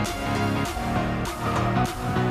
Come and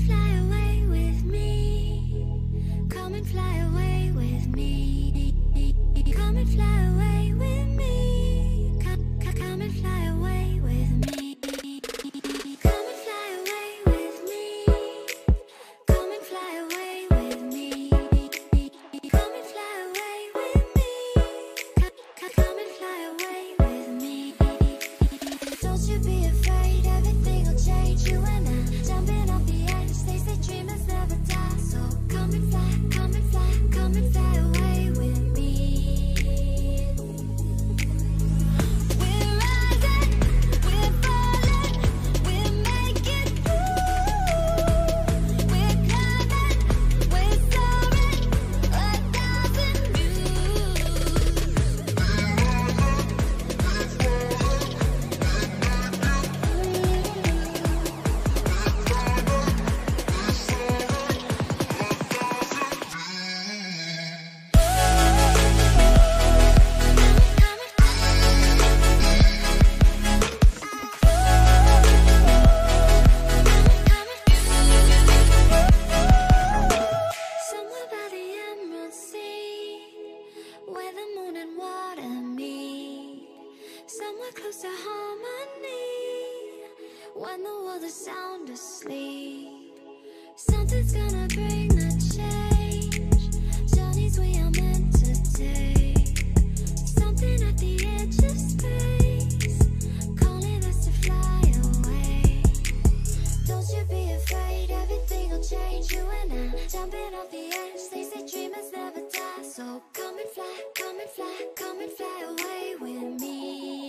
fly away with me. Come and fly away with me. Come and fly away with me. Come and fly away with me. Come and fly away with me. Come and fly away with me. Come and fly away with me. Come and fly away with me. Don't you be afraid, everything will change, you and I jumping off the edge. They say dreamers never die, so come and fly, come and fly, come and fly away with me. We're rising, we're falling, we're making moves. We're climbing, we're soaring, 1,000 close to harmony. When the world is sound asleep, something's gonna bring the change. Journeys we are meant to take, something at the edge of space, calling us to fly away. Don't you be afraid, everything will change, you and I jumping off the edge. They say dreamers never die, so come and fly, come and fly, come and fly away with me.